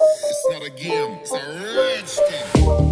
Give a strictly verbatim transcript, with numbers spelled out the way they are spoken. It's not a game, it's a rage thing.